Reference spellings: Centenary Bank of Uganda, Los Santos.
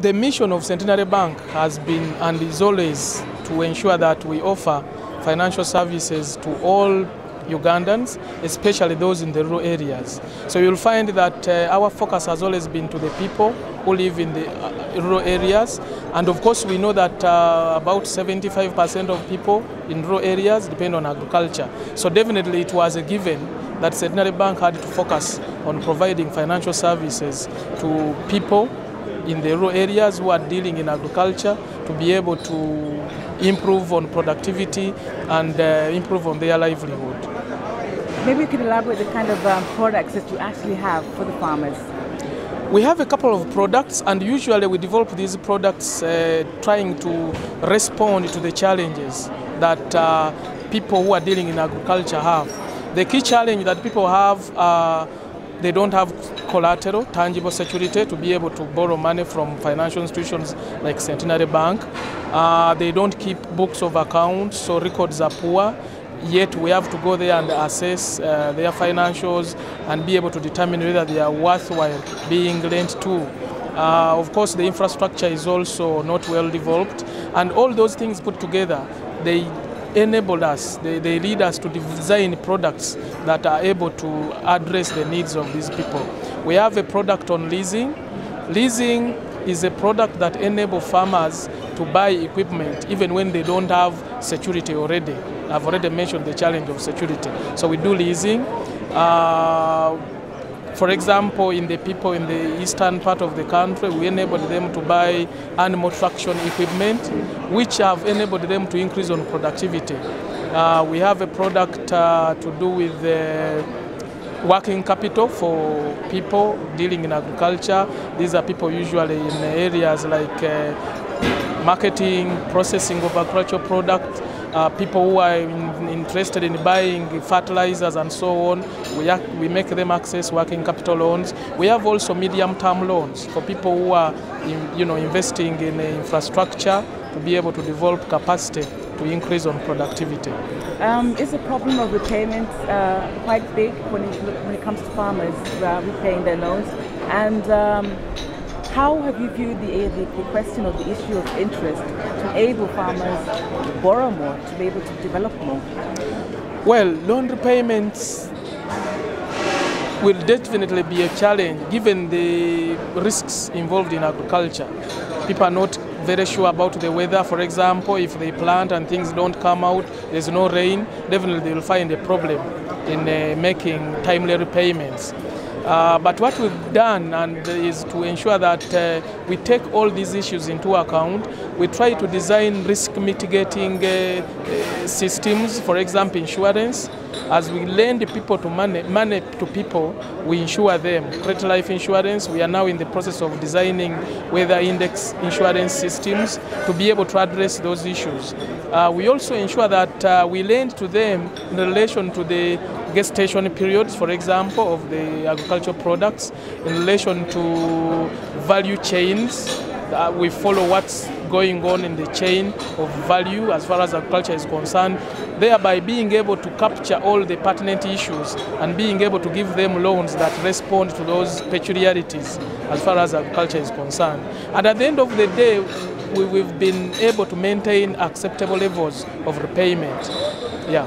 The mission of Centenary Bank has been and is always to ensure that we offer financial services to all Ugandans, especially those in the rural areas. So you'll find that our focus has always been to the people who live in the rural areas, and of course we know that about 75% of people in rural areas depend on agriculture. So definitely it was a given that Centenary Bank had to focus on providing financial services to people in the rural areas who are dealing in agriculture, to be able to improve on productivity and improve on their livelihood. Maybe you could elaborate the kind of products that you actually have for the farmers. We have a couple of products, and usually we develop these products trying to respond to the challenges that people who are dealing in agriculture have. The key challenge that people have are they don't have collateral, tangible security to be able to borrow money from financial institutions like Centenary Bank. They don't keep books of accounts, so records are poor. Yet we have to go there and assess their financials and be able to determine whether they are worthwhile being lent to. Of course, the infrastructure is also not well developed, and all those things put together, they enabled us, they lead us to design products that are able to address the needs of these people. We have a product on leasing. Leasing is a product that enables farmers to buy equipment even when they don't have security already. I've already mentioned the challenge of security. So we do leasing. For example, in the people in the eastern part of the country, we enabled them to buy animal traction equipment, which have enabled them to increase on productivity. We have a product to do with working capital for people dealing in agriculture. These are people usually in areas like marketing, processing of agricultural products, people who are interested in buying fertilizers and so on. We make them access working capital loans. We have also medium-term loans for people who are investing in infrastructure to be able to develop capacity to increase on productivity. Is the problem of repayments quite big when it comes to farmers repaying their loans? And how have you viewed the question of the issue of interest to enable farmers to borrow more, to be able to develop more? Well, loan repayments will definitely be a challenge given the risks involved in agriculture. People are not very sure about the weather. For example, if they plant and things don't come out, there's no rain, definitely they will find a problem in making timely repayments. But what we've done is to ensure that we take all these issues into account. We try to design risk mitigating systems, for example, insurance. As we lend people to money to people, we insure them. Credit life insurance, we are now in the process of designing weather index insurance systems to be able to address those issues. We also ensure that we lend to them in relation to the gestation periods, for example, of the agricultural products, in relation to value chains. We follow what's going on in the chain of value as far as agriculture is concerned, thereby being able to capture all the pertinent issues and being able to give them loans that respond to those peculiarities as far as agriculture is concerned. And at the end of the day, we've been able to maintain acceptable levels of repayment. Yeah.